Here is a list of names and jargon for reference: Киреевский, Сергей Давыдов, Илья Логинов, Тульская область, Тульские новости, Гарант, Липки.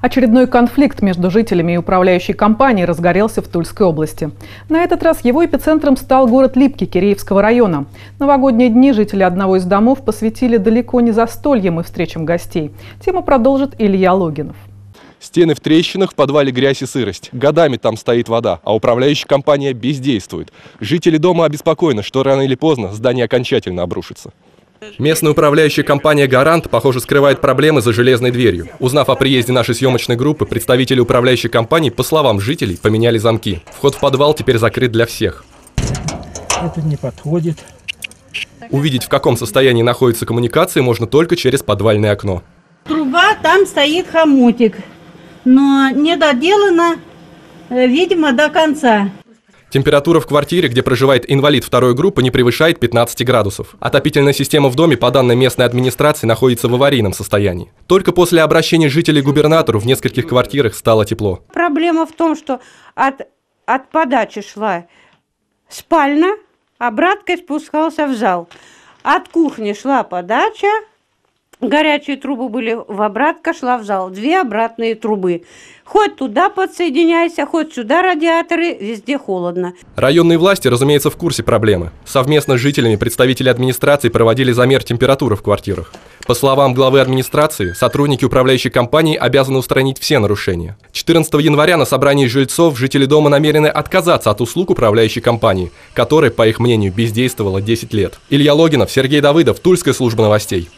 Очередной конфликт между жителями и управляющей компанией разгорелся в Тульской области. На этот раз его эпицентром стал город Липки Киреевского района. Новогодние дни жители одного из домов посвятили далеко не застольям и встречам гостей. Тему продолжит Илья Логинов. Стены в трещинах, в подвале грязь и сырость. Годами там стоит вода, а управляющая компания бездействует. Жители дома обеспокоены, что рано или поздно здание окончательно обрушится. Местная управляющая компания «Гарант», похоже, скрывает проблемы за железной дверью. Узнав о приезде нашей съемочной группы, представители управляющей компании, по словам жителей, поменяли замки. Вход в подвал теперь закрыт для всех. Это не подходит. Увидеть, в каком состоянии находятся коммуникации, можно только через подвальное окно. Труба, там стоит хомутик, но не доделана, видимо, до конца. Температура в квартире, где проживает инвалид второй группы, не превышает 15 градусов. Отопительная система в доме, по данной местной администрации, находится в аварийном состоянии. Только после обращения жителей к губернатору в нескольких квартирах стало тепло. Проблема в том, что от подачи шла спальня, обраткой спускался в зал. От кухни шла подача, горячие трубы были в обратка, шла в зал. Две обратные трубы. Хоть туда подсоединяйся, хоть сюда радиаторы, везде холодно. Районные власти, разумеется, в курсе проблемы. Совместно с жителями представители администрации проводили замер температуры в квартирах. По словам главы администрации, сотрудники управляющей компании обязаны устранить все нарушения. 14 января на собрании жильцов жители дома намерены отказаться от услуг управляющей компании, которая, по их мнению, бездействовала 10 лет. Илья Логинов, Сергей Давыдов, Тульская служба новостей.